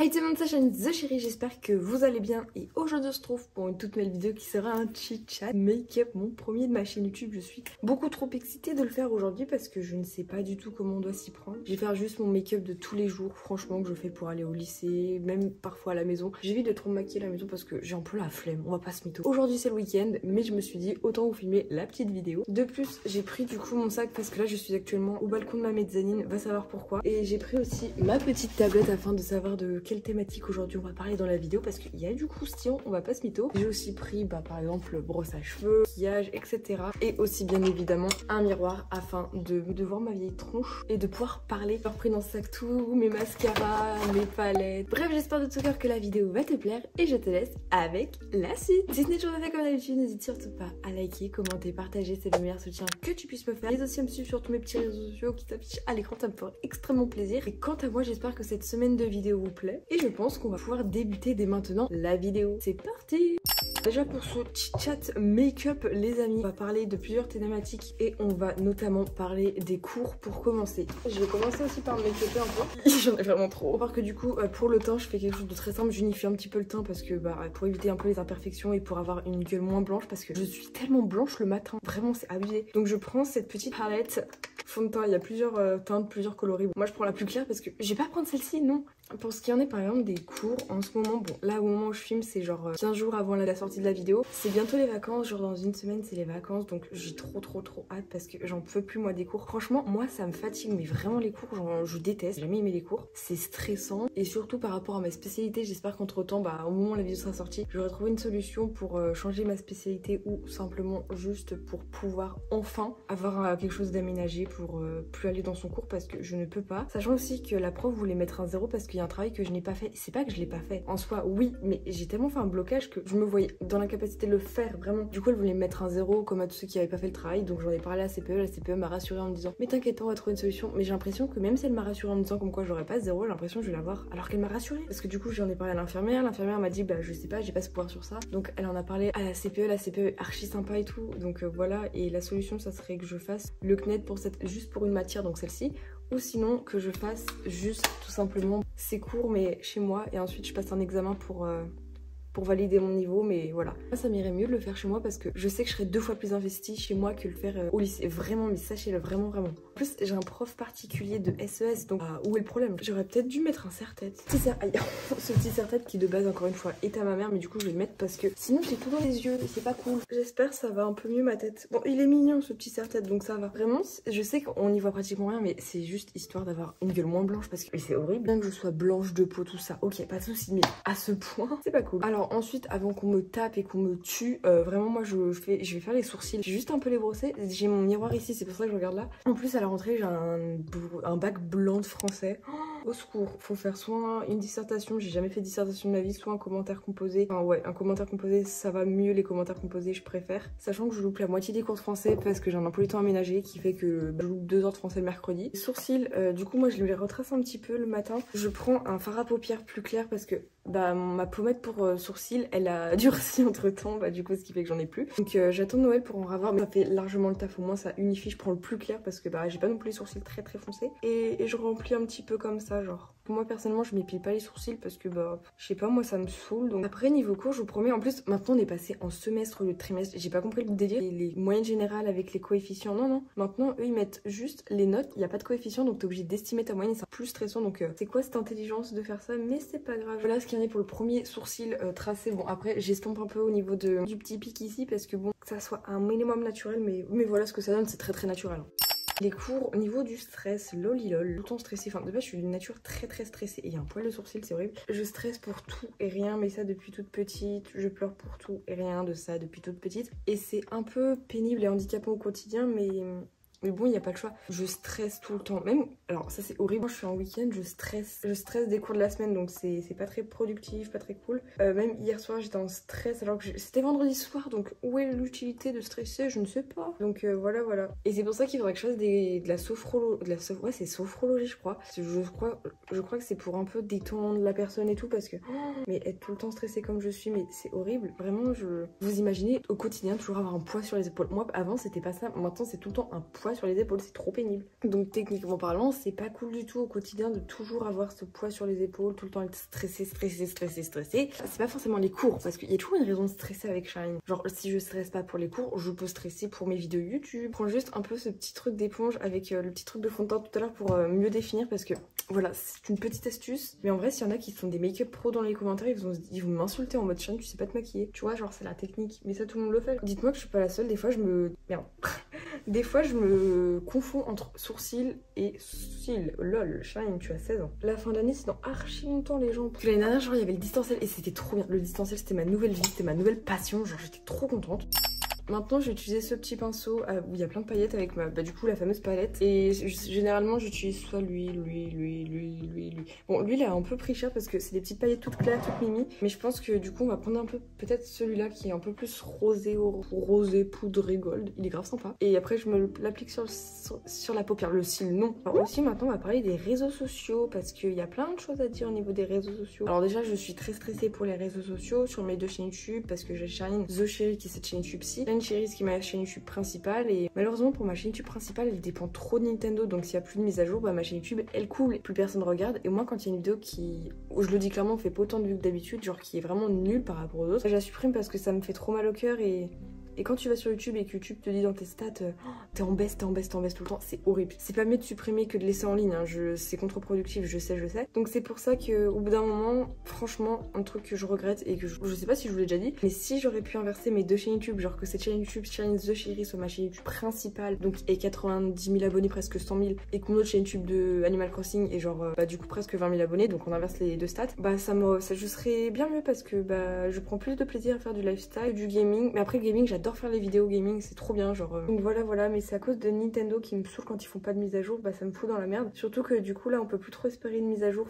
Hey tout le monde, c'est The Chérie, j'espère que vous allez bien et aujourd'hui on se trouve pour une toute nouvelle vidéo qui sera un chit-chat make-up, mon premier de ma chaîne YouTube. Je suis beaucoup trop excitée de le faire aujourd'hui parce que je ne sais pas du tout comment on doit s'y prendre. Je vais faire juste mon make-up de tous les jours, franchement, que je fais pour aller au lycée, même parfois à la maison. J'évite de trop me maquiller à la maison parce que j'ai un peu la flemme, on va pas se mytho. Aujourd'hui c'est le week-end, mais je me suis dit autant vous filmer la petite vidéo. De plus, j'ai pris du coup mon sac parce que là je suis actuellement au balcon de ma mezzanine, va savoir pourquoi. Et j'ai pris aussi ma petite tablette afin de savoir de quelle thématique aujourd'hui on va parler dans la vidéo parce qu'il y a du croustillant, on va pas se mytho. J'ai aussi pris par exemple brosse à cheveux, maquillage, etc. Et aussi bien évidemment un miroir afin de voir ma vieille tronche et de pouvoir parler. J'ai pris dans ce sac tout, mes mascaras, mes palettes. Bref, j'espère de tout cœur que la vidéo va te plaire et je te laisse avec la suite. Si ce n'est toujours pas fait comme d'habitude, n'hésite surtout pas à liker, commenter, partager, c'est le meilleur soutien que tu puisses me faire. N'hésite aussi à me suivre sur tous mes petits réseaux sociaux qui s'affichent à l'écran, ça me fera extrêmement plaisir. Et quant à moi, j'espère que cette semaine de vidéo vous plaît. Et je pense qu'on va pouvoir débuter dès maintenant la vidéo. C'est parti! Déjà pour ce chit-chat make-up les amis, on va parler de plusieurs thématiques et on va notamment parler des cours pour commencer. Je vais commencer aussi par me make-upper un peu, j'en ai vraiment trop. Parce que du coup pour le teint je fais quelque chose de très simple, j'unifie un petit peu le teint parce que pour éviter un peu les imperfections et pour avoir une gueule moins blanche parce que je suis tellement blanche le matin, vraiment c'est abusé. Donc je prends cette petite palette fond de teint, il y a plusieurs teintes, plusieurs coloris. Moi je prends la plus claire parce que j'ai pas à prendre celle-ci, non. Pour ce qui en est par exemple des cours, en ce moment, bon là au moment où je filme c'est genre 15 jours avant la sortie de la vidéo, c'est bientôt les vacances, genre dans une semaine c'est les vacances, donc j'ai trop hâte parce que j'en peux plus moi des cours. Franchement moi ça me fatigue mais vraiment les cours, je déteste, j'ai jamais aimé les cours, c'est stressant et surtout par rapport à ma spécialité, j'espère qu'entre temps au moment où la vidéo sera sortie, j'aurai trouvé une solution pour changer ma spécialité ou simplement juste pour pouvoir enfin avoir quelque chose d'aménagé pour plus aller dans son cours parce que je ne peux pas, sachant aussi que la prof voulait mettre un 0 parce qu'il y a un travail que je n'ai pas fait. C'est pas que je l'ai pas fait en soi, oui, mais j'ai tellement fait un blocage que je me voyais dans l'incapacité de le faire vraiment. Du coup elle voulait mettre un 0 comme à tous ceux qui n'avaient pas fait le travail, donc j'en ai parlé à CPE, la CPE m'a rassurée en me disant mais t'inquiète pas on va trouver une solution, mais j'ai l'impression que même si elle m'a rassurée en me disant comme quoi j'aurais pas 0, j'ai l'impression que je vais l'avoir alors qu'elle m'a rassurée parce que du coup j'en ai parlé à l'infirmière, l'infirmière m'a dit je sais pas, j'ai pas ce pouvoir sur ça, donc elle en a parlé à la CPE, la CPE est archi sympa et tout, donc voilà, et la solution ça serait que je fasse le CNED pour cette, juste pour une matière donc celle-ci, ou sinon que je fasse juste tout simplement ces cours mais chez moi et ensuite je passe un examen pour valider mon niveau, mais voilà. Ça m'irait mieux de le faire chez moi parce que je sais que je serais 2 fois plus investie chez moi que le faire au lycée. Vraiment, mais sachez-le, vraiment. En plus, j'ai un prof particulier de SES, donc où est le problème? J'aurais peut-être dû mettre un serre-tête. Ce petit serre-tête qui de base, encore une fois, est à ma mère, mais du coup je vais le mettre parce que sinon j'ai tout dans les yeux, c'est pas cool. J'espère ça va un peu mieux ma tête. Bon, il est mignon ce petit serre-tête, donc ça va. Vraiment, je sais qu'on n'y voit pratiquement rien, mais c'est juste histoire d'avoir une gueule moins blanche parce que c'est horrible. Bien que je sois blanche de peau, tout ça, ok, pas de soucis, mais à ce point, c'est pas cool. Alors, ensuite, avant qu'on me tape et qu'on me tue, vraiment moi je vais faire les sourcils. J'ai juste un peu les brossés, j'ai mon miroir ici, c'est pour ça que je regarde là. En plus à la rentrée j'ai un bac blanc de français. Oh, au secours, faut faire soit une dissertation, j'ai jamais fait de dissertation de ma vie, soit un commentaire composé. Enfin ouais, un commentaire composé ça va mieux, les commentaires composés je préfère. Sachant que je loupe la moitié des cours de français parce que j'ai un emploi du temps aménagé qui fait que je loupe 2 heures de français le mercredi. Les sourcils, du coup moi je les retrace un petit peu le matin. Je prends un fard à paupières plus clair parce que ma pommade pour sourcils elle a durci entre temps, du coup ce qui fait que j'en ai plus, donc j'attends Noël pour en ravoir, mais ça fait largement le taf, au moins ça unifie. Je prends le plus clair parce que j'ai pas non plus les sourcils très foncés et je remplis un petit peu comme ça, genre. Moi personnellement je m'épile pas les sourcils parce que je sais pas, moi ça me saoule. Donc après niveau cours je vous promets, en plus maintenant on est passé en semestre, le trimestre, j'ai pas compris le délire, les moyennes générales avec les coefficients, non, maintenant eux ils mettent juste les notes, il y a pas de coefficients donc t'es obligé d'estimer ta moyenne, c'est plus stressant, donc c'est quoi cette intelligence de faire ça, mais c'est pas grave. Voilà ce qu'il y en est pour le premier sourcil tracé. Bon après j'estompe un peu au niveau du petit pic ici parce que bon, que ça soit un minimum naturel, mais voilà ce que ça donne, c'est très naturel. Les cours, au niveau du stress, lolilol, tout le temps stressé, enfin de base je suis d'une nature très stressée et il y a un poil de sourcil, c'est horrible. Je stresse pour tout et rien, mais ça depuis toute petite, je pleure pour tout et rien de ça depuis toute petite et c'est un peu pénible et handicapant au quotidien, mais bon, il n'y a pas le choix. Je stresse tout le temps. Même, alors ça c'est horrible. Moi je suis en week-end, je stresse des cours de la semaine, donc c'est pas très productif, pas très cool. Même hier soir j'étais en stress alors que c'était vendredi soir, donc où est l'utilité de stresser? Je ne sais pas. Donc voilà. Et c'est pour ça qu'il faudrait que je fasse de la sophrologie. Ouais, c'est sophrologie je crois. Je crois que c'est pour un peu détendre la personne et tout parce que... Mais être tout le temps stressée comme je suis, mais c'est horrible. Vraiment, vous imaginez au quotidien toujours avoir un poids sur les épaules. Moi avant c'était pas ça, maintenant c'est tout le temps un poids poids sur les épaules, c'est trop pénible. Donc techniquement parlant, c'est pas cool du tout au quotidien de toujours avoir ce poids sur les épaules, tout le temps être stressé. C'est pas forcément les cours, parce qu'il y a toujours une raison de stresser avec Shine. Genre si je stresse pas pour les cours, je peux stresser pour mes vidéos YouTube. Prends juste un peu ce petit truc d'éponge avec le petit truc de fond de teint tout à l'heure pour mieux définir, parce que voilà, c'est une petite astuce. Mais en vrai, s'il y en a qui sont des make-up pros dans les commentaires, ils vont m'insulter en mode Shine, tu sais pas te maquiller. Tu vois, genre c'est la technique, mais ça tout le monde le fait. Dites-moi que je suis pas la seule, des fois je me... Merde. Des fois, je me confonds entre sourcils et cils. Lol, Shine, tu as 16 ans. La fin d'année, c'est dans archi longtemps, les gens. L'année dernière, genre, il y avait le distanciel et c'était trop bien. Le distanciel, c'était ma nouvelle vie, c'était ma nouvelle passion. Genre, j'étais trop contente. Maintenant, j'ai utilisé ce petit pinceau où il y a plein de paillettes avec ma, bah, du coup, la fameuse palette. Et généralement, j'utilise soit lui. Bon, lui, il a un peu pris cher parce que c'est des petites paillettes toutes claires, toutes mimi. Mais je pense que du coup, on va prendre un peu, peut-être celui-là qui est un peu plus rosé, rosé poudré gold. Il est grave sympa. Et après, je me l'applique sur la paupière, le cil, non. Alors aussi, maintenant, on va parler des réseaux sociaux parce qu'il y a plein de choses à dire au niveau des réseaux sociaux. Alors déjà, je suis très stressée pour les réseaux sociaux sur mes deux chaînes YouTube parce que j'ai Shine The Chérie qui est cette chaîne YouTube-ci. Chérie qui est ma chaîne YouTube principale, et malheureusement pour ma chaîne YouTube principale elle dépend trop de Nintendo, donc s'il n'y a plus de mise à jour, bah ma chaîne YouTube elle coule, plus personne regarde. Et moi quand il y a une vidéo qui, je le dis clairement, fait pas autant de vues que d'habitude, genre qui est vraiment nulle par rapport aux autres, je la supprime parce que ça me fait trop mal au cœur. Et quand tu vas sur YouTube et que YouTube te dit dans tes stats oh, t'es en baisse tout le temps, c'est horrible. C'est pas mieux de supprimer que de laisser en ligne, hein. C'est contre-productif, je sais. Donc c'est pour ça qu'au bout d'un moment, franchement, un truc que je regrette et que je sais pas si je vous l'ai déjà dit, mais si j'aurais pu inverser mes deux chaînes YouTube, genre que cette chaîne YouTube, Shine The Chérie, soit ma chaîne YouTube principale, donc et 90 000 abonnés, presque 100 000, et que mon autre chaîne YouTube de Animal Crossing est genre, bah du coup presque 20 000 abonnés, donc on inverse les deux stats, bah ça je serais bien mieux parce que bah je prends plus de plaisir à faire du lifestyle, du gaming, mais après le gaming, j'adore faire les vidéos gaming, c'est trop bien, genre donc voilà, mais c'est à cause de Nintendo qui me saoule quand ils font pas de mise à jour, bah ça me fout dans la merde. Surtout que du coup là on peut plus trop espérer une mise à jour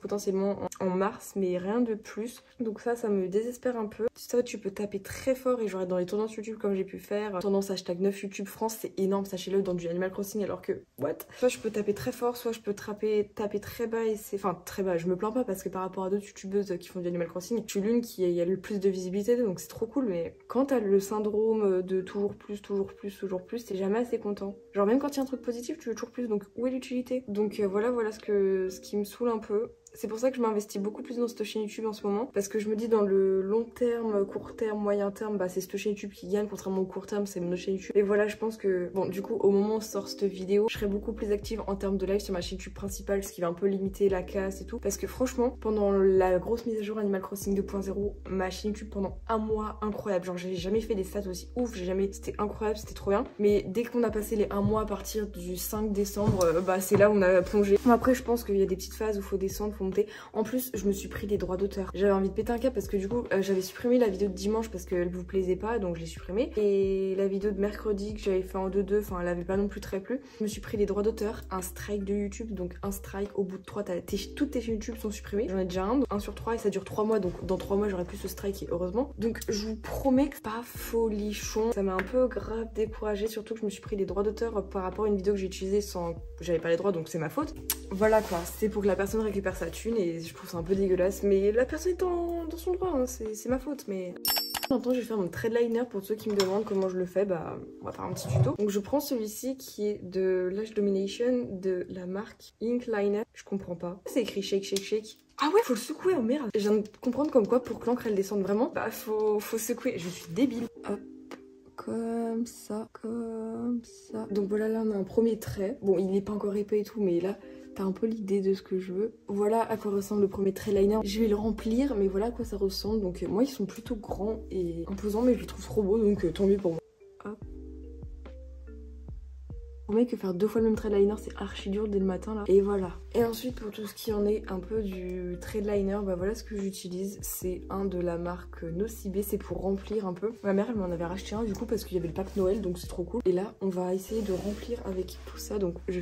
potentiellement en mars, mais rien de plus, donc ça me désespère un peu. Ça tu peux taper très fort et genre dans les tendances YouTube comme j'ai pu faire, tendance hashtag 9 YouTube France, c'est énorme, sachez-le, dans du Animal Crossing, alors que what, soit je peux taper très fort, soit je peux taper très bas, et c'est enfin très bas, je me plains pas parce que par rapport à d'autres youtubeuses qui font du Animal Crossing, je suis l'une qui a le plus de visibilité, donc c'est trop cool. Mais quand t'as le syndrome de toujours plus, t'es jamais assez content. Genre même quand il y a un truc positif, tu veux toujours plus, donc où est l'utilité? Donc voilà ce qui me saoule un peu. C'est pour ça que je m'investis beaucoup plus dans cette chaîne YouTube en ce moment, parce que je me dis dans le long terme, court terme, moyen terme, bah c'est cette chaîne YouTube qui gagne, contrairement au court terme, c'est mon autre chaîne YouTube. Et voilà, je pense que, bon du coup au moment où on sort cette vidéo, je serai beaucoup plus active en termes de live sur ma chaîne YouTube principale, ce qui va un peu limiter la casse et tout, parce que franchement, pendant la grosse mise à jour Animal Crossing 2.0, ma chaîne YouTube pendant un mois, incroyable, genre j'ai jamais fait des stats aussi ouf, c'était incroyable, c'était trop bien, mais dès qu'on a passé les 1 mois à partir du 5 décembre, bah c'est là où on a plongé. Après je pense qu'il y a des petites phases où faut descendre, monter. En plus je me suis pris des droits d'auteur, j'avais envie de péter un câble parce que du coup j'avais supprimé la vidéo de dimanche parce qu'elle vous plaisait pas, donc je l'ai supprimée, et la vidéo de mercredi que j'avais fait en 2-2, enfin elle avait pas non plus très plu. Je me suis pris des droits d'auteur, un strike de YouTube, donc un strike au bout de 3, toutes tes chaînes YouTube sont supprimées, j'en ai déjà un sur 3 et ça dure 3 mois, donc dans 3 mois j'aurais plus ce strike, et heureusement. Donc je vous promets que pas folichon, ça m'a un peu grave découragée, surtout que je me suis pris des droits d'auteur par rapport à une vidéo que j'ai utilisée sans, j'avais pas les droits donc c'est ma faute. Voilà quoi, c'est pour que la personne récupère sa thune et je trouve ça un peu dégueulasse, mais la personne est dans son droit, hein, c'est ma faute. Mais maintenant je vais faire mon trade liner, pour ceux qui me demandent comment je le fais, bah on va faire un petit tuto. Donc je prends celui-ci qui est de Lash Domination de la marque Ink Liner, je comprends pas, c'est écrit shake. Ah ouais, faut le secouer, oh merde, je viens de comprendre comme quoi pour que l'encre elle descende vraiment, bah faut secouer, je suis débile. Hop. Comme ça. Donc voilà, là on a un premier trait. Bon, il n'est pas encore épais et tout, mais là t'as un peu l'idée de ce que je veux. Voilà à quoi ressemble le premier trait liner. Je vais le remplir, mais voilà à quoi ça ressemble. Donc moi, ils sont plutôt grands et imposants, mais je les trouve trop beaux, donc tant mieux pour moi. Hop. Que faire 2 fois le même trade liner, c'est archi dur dès le matin là. Et voilà. Et ensuite pour tout ce qui en est un peu du trade liner, bah voilà ce que j'utilise, c'est un de la marque Nocibé, c'est pour remplir un peu. Ma mère elle m'en avait racheté un du coup parce qu'il y avait le pack Noël, donc c'est trop cool. Et là on va essayer de remplir avec tout ça, donc je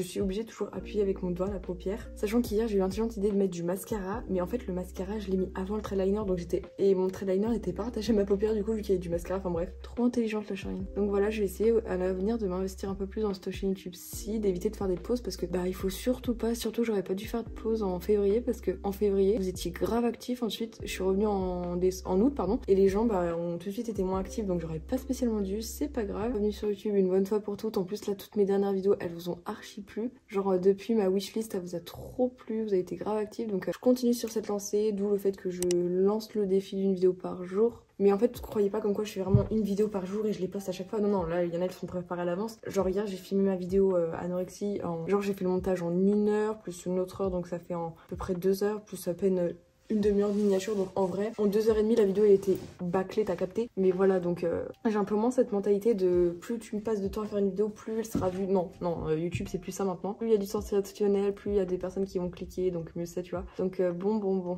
suis obligée de toujours appuyer avec mon doigt la paupière, sachant qu'hier j'ai eu l'intelligente idée de mettre du mascara, mais en fait le mascara je l'ai mis avant le trade liner, donc j'étais, et mon trade liner n'était pas attaché à ma paupière du coup vu qu'il y avait du mascara, enfin bref, trop intelligente la Shine. Donc voilà, je vais essayer à l'avenir de m'investir un peu plus plus dans cette chaîne YouTube-ci, d'éviter de faire des pauses parce que bah il faut surtout pas, surtout j'aurais pas dû faire de pause en février parce que en février vous étiez grave actifs, ensuite je suis revenue en août pardon et les gens bah ont tout de suite été moins actifs donc j'aurais pas spécialement dû, c'est pas grave. Bienvenue sur YouTube une bonne fois pour toutes, en plus là toutes mes dernières vidéos elles vous ont archi plu, genre depuis ma wishlist ça vous a trop plu, vous avez été grave actifs donc je continue sur cette lancée, d'où le fait que je lance le défi d'une vidéo par jour. Mais en fait, croyez pas comme quoi je fais vraiment une vidéo par jour et je les poste à chaque fois. Non, non, là, il y en a qui sont préparées à l'avance. Genre hier, j'ai filmé ma vidéo anorexie. Genre, j'ai fait le montage en 1 heure, plus une autre heure, donc ça fait en à peu près 2 heures, plus à peine une demi-heure de miniature. Donc en vrai, en 2h30, la vidéo, elle était bâclée, t'as capté. Mais voilà, donc j'ai un peu moins cette mentalité de plus tu me passes de temps à faire une vidéo, plus elle sera vue. Non, non, YouTube, c'est plus ça maintenant. Plus il y a du sensationnel, plus il y a des personnes qui vont cliquer, donc mieux c'est, tu vois. Donc bon.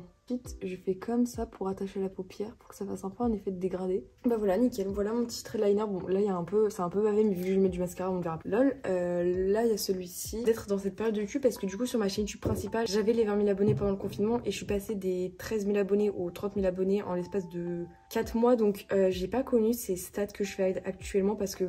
Je fais comme ça pour attacher la paupière pour que ça fasse un peu un effet de dégradé. Bah voilà, nickel, voilà mon petit trait liner. Bon là il y a un peu, c'est un peu bavé mais vu que je mets du mascara on verra. Lol, là il y a celui-ci. D'être dans cette période de cul parce que du coup sur ma chaîne YouTube principale j'avais les 20 000 abonnés pendant le confinement et je suis passée des 13 000 abonnés aux 30 000 abonnés en l'espace de 4 mois donc j'ai pas connu ces stats que je fais actuellement parce que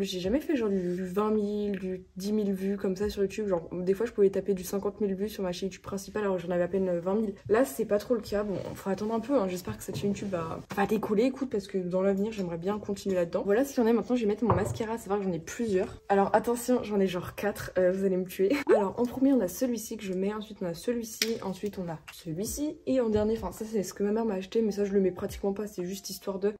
j'ai jamais fait genre du 20 000, du 10 000 vues comme ça sur YouTube. Genre des fois je pouvais taper du 50 000 vues sur ma chaîne YouTube principale alors j'en avais à peine 20 000. Là c'est pas trop le cas, bon faut attendre un peu hein. J'espère que cette chaîne YouTube va décoller, écoute, parce que dans l'avenir j'aimerais bien continuer là-dedans. Voilà ce qu'il y en a maintenant, je vais mettre mon mascara, c'est vrai que j'en ai plusieurs. Alors attention j'en ai genre 4, vous allez me tuer. Alors en premier on a celui-ci que je mets, ensuite on a celui-ci, ensuite on a celui-ci et en dernier, enfin ça c'est ce que ma mère m'a acheté mais ça je le mets pratiquement pas, c'est juste histoire de...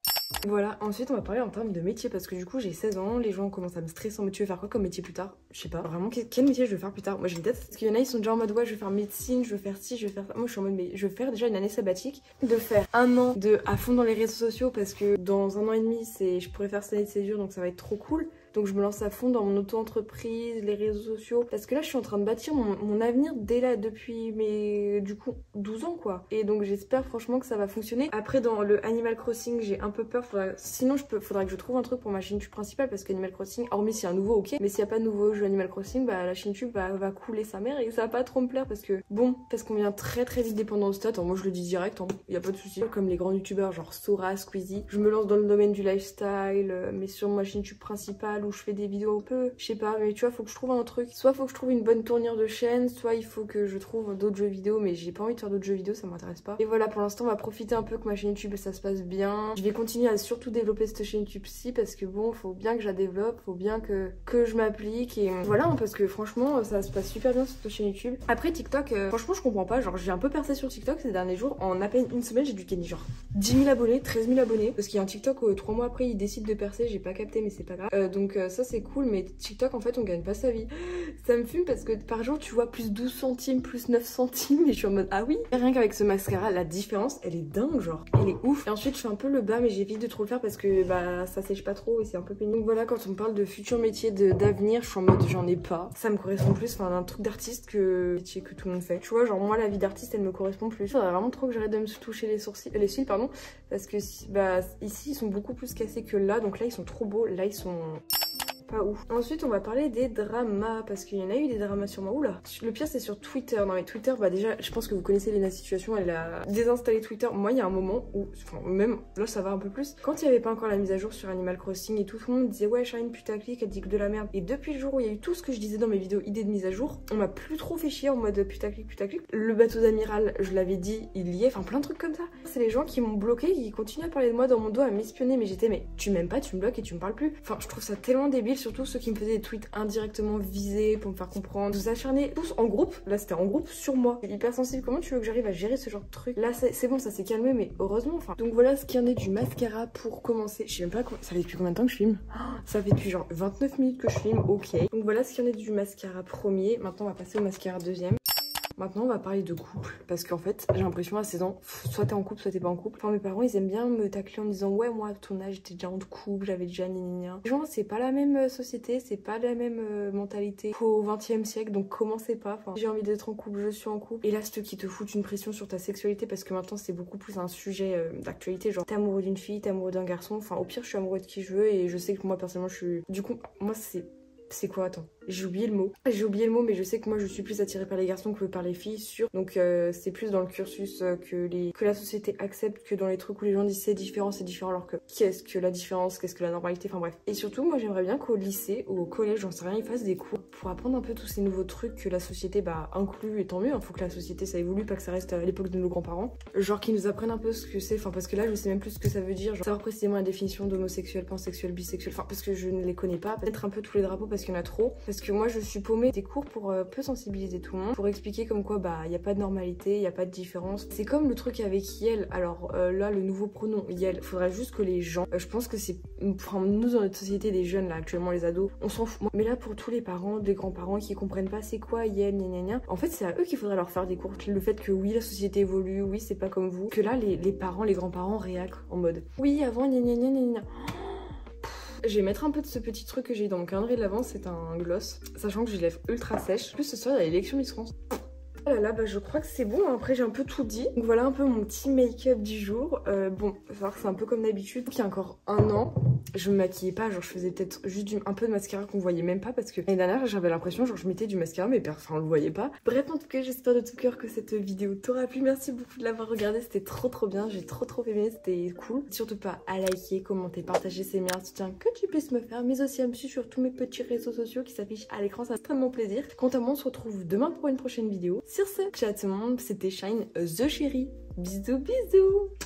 Voilà, ensuite on va parler en termes de métier parce que du coup j'ai 16 ans, les gens commencent à me stresser en mode tu veux faire quoi comme métier plus tard? Je sais pas, vraiment quel métier je veux faire plus tard? Moi j'ai une tête, parce qu'il y en a ils sont déjà en mode ouais je veux faire médecine, je veux faire ci, je veux faire ça. Moi je suis en mode mais je veux faire déjà une année sabbatique, de faire un an de à fond dans les réseaux sociaux parce que dans 1 an et demi c'est je pourrais faire cette année de césure donc ça va être trop cool. Donc je me lance à fond dans mon auto-entreprise, les réseaux sociaux. Parce que là, je suis en train de bâtir mon avenir dès là, depuis mes, du coup, 12 ans, quoi. Et donc j'espère franchement que ça va fonctionner. Après, dans le Animal Crossing, j'ai un peu peur. Sinon, faudra que je trouve un truc pour ma chaîne YouTube principale. Parce qu'Animal Crossing, hormis s'il y a un nouveau, ok. Mais s'il n'y a pas de nouveau jeu Animal Crossing, bah la chaîne YouTube va couler sa mère. Et ça va pas trop me plaire parce que, bon, parce qu'on vient très très vite dépendant au stats. Moi, je le dis direct, il n'y a pas de souci. Comme les grands youtubeurs, genre Sora, Squeezie. Je me lance dans le domaine du lifestyle, mais sur ma chaîne YouTube principale, où je fais des vidéos un peu, je sais pas, mais tu vois, faut que je trouve un truc. Soit faut que je trouve une bonne tournure de chaîne, soit il faut que je trouve d'autres jeux vidéo, mais j'ai pas envie de faire d'autres jeux vidéo, ça m'intéresse pas. Et voilà, pour l'instant, on va profiter un peu que ma chaîne YouTube, ça se passe bien. Je vais continuer à surtout développer cette chaîne YouTube-ci parce que bon, faut bien que je la développe, faut bien que je m'applique et voilà, parce que franchement, ça se passe super bien sur cette chaîne YouTube. Après, TikTok, franchement, je comprends pas, genre j'ai un peu percé sur TikTok ces derniers jours, en à peine une semaine, j'ai dû gagner genre 10 000 abonnés, 13 000 abonnés, parce qu'il y a un TikTok 3 mois après, il décide de percer, j'ai pas capté, mais c'est pas grave. Donc ça c'est cool, mais TikTok en fait on gagne pas sa vie. Ça me fume parce que par jour tu vois plus 12 centimes, plus 9 centimes et je suis en mode ah oui. Rien qu'avec ce mascara la différence elle est dingue, genre elle est ouf. Et ensuite je fais un peu le bas mais j'évite de trop le faire parce que bah ça sèche pas trop et c'est un peu pénible. Donc voilà, quand on parle de futur métier d'avenir je suis en mode j'en ai pas. Ça me correspond plus, enfin un truc d'artiste que métier que tout le monde fait. Tu vois genre moi la vie d'artiste elle me correspond plus. Faudrait vraiment trop que j'arrête de me toucher les sourcils, les cils pardon, parce que bah ici ils sont beaucoup plus cassés que là, donc là ils sont trop beaux, là ils sont pas ouf. Ensuite on va parler des dramas parce qu'il y en a eu des dramas sur moi. Oula, le pire c'est sur Twitter. Non mais Twitter, bah déjà je pense que vous connaissez Lena Situation, elle a désinstallé Twitter. Moi il y a un moment où, enfin même là ça va un peu plus, quand il n'y avait pas encore la mise à jour sur Animal Crossing et tout, tout le monde disait ouais Charline putaclic, elle dit que de la merde. Et depuis le jour où il y a eu tout ce que je disais dans mes vidéos idées de mise à jour, on m'a plus trop fait chier en mode putaclic. Le bateau d'amiral je l'avais dit, il y est, enfin plein de trucs comme ça. C'est les gens qui m'ont bloqué, qui continuent à parler de moi dans mon dos, à m'espionner, mais j'étais mais tu m'aimes pas, tu me bloques et tu me parles plus. Enfin je trouve ça tellement débile, surtout ceux qui me faisaient des tweets indirectement visés pour me faire comprendre, vous acharnez tous en groupe, là c'était en groupe sur moi, hyper sensible, comment tu veux que j'arrive à gérer ce genre de truc? Là c'est bon, ça s'est calmé mais heureusement, enfin. Donc voilà ce qu'il y en est du mascara pour commencer. Je sais même pas, ça fait depuis combien de temps que je filme? Ça fait depuis genre 29 minutes que je filme, ok. Donc voilà ce qu'il y en est du mascara premier, maintenant on va passer au mascara deuxième. Maintenant, on va parler de couple parce qu'en fait, j'ai l'impression à 16 ans, soit t'es en couple, soit t'es pas en couple. Enfin, mes parents, ils aiment bien me tacler en me disant ouais, moi, à ton âge, j'étais déjà en couple, j'avais déjà gna. Genre, c'est pas la même société, c'est pas la même mentalité qu'au 20e siècle, donc commencez pas. Enfin, j'ai envie d'être en couple, je suis en couple. Et là, ceux qui te foutent une pression sur ta sexualité parce que maintenant, c'est beaucoup plus un sujet d'actualité. Genre, t'es amoureux d'une fille, t'es amoureux d'un garçon. Enfin, au pire, je suis amoureux de qui je veux et je sais que moi, personnellement, je suis. Du coup, moi, c'est quoi, attends? J'ai oublié le mot, mais je sais que moi je suis plus attirée par les garçons que par les filles, sûr. Donc c'est plus dans le cursus que la société accepte que dans les trucs où les gens disent c'est différent, alors que qu'est-ce que la différence, qu'est-ce que la normalité, enfin bref. Et surtout, moi j'aimerais bien qu'au lycée ou au collège, j'en sais rien, ils fassent des cours pour apprendre un peu tous ces nouveaux trucs que la société inclut, et tant mieux, hein, faut que la société ça évolue, pas que ça reste à l'époque de nos grands-parents. Genre qu'ils nous apprennent un peu ce que c'est, enfin parce que là je sais même plus ce que ça veut dire, genre savoir précisément la définition d'homosexuel, pansexuel, bisexuel, enfin parce que je ne les connais pas, peut-être un peu tous les drapeaux parce qu'il y en a trop. Parce que moi je suis paumée des cours pour peu sensibiliser tout le monde, pour expliquer comme quoi il n'y a pas de normalité, il n'y a pas de différence. C'est comme le truc avec Yel, alors là le nouveau pronom Yel, faudrait juste que les gens, je pense que c'est, enfin nous dans notre société, les jeunes là actuellement, les ados, on s'en fout. Mais là pour tous les parents, les grands-parents qui comprennent pas c'est quoi Yel, gnagnagna, en fait c'est à eux qu'il faudrait leur faire des cours. Le fait que oui la société évolue, oui c'est pas comme vous, que là les parents, les grands-parents réactent en mode oui avant gnagnagna gnagnagna. Je vais mettre un peu de ce petit truc que j'ai dans mon calendrier de l'avance, c'est un gloss, sachant que j'ai les lèvres ultra sèches. En plus ce soir il y a l'élection Miss France. Oh là là, je crois que c'est bon, après j'ai un peu tout dit. Donc voilà un peu mon petit make-up du jour. Bon, faut savoir que c'est un peu comme d'habitude. Il y a encore un an, je me maquillais pas, genre je faisais peut-être juste un peu de mascara qu'on voyait même pas, parce que l'année dernière j'avais l'impression genre je mettais du mascara mais enfin on le voyait pas. Bref, en tout cas j'espère de tout cœur que cette vidéo t'aura plu, merci beaucoup de l'avoir regardée, c'était trop bien, j'ai trop aimé, c'était cool. Surtout pas à liker, commenter, partager, c'est meilleur soutien que tu puisses me faire, mais aussi à me suivre sur tous mes petits réseaux sociaux qui s'affichent à l'écran, c'est extrêmement plaisir. Quant à moi, on se retrouve demain pour une prochaine vidéo. Sur ce, ciao tout le monde, c'était Shine, the chérie, bisous bisous.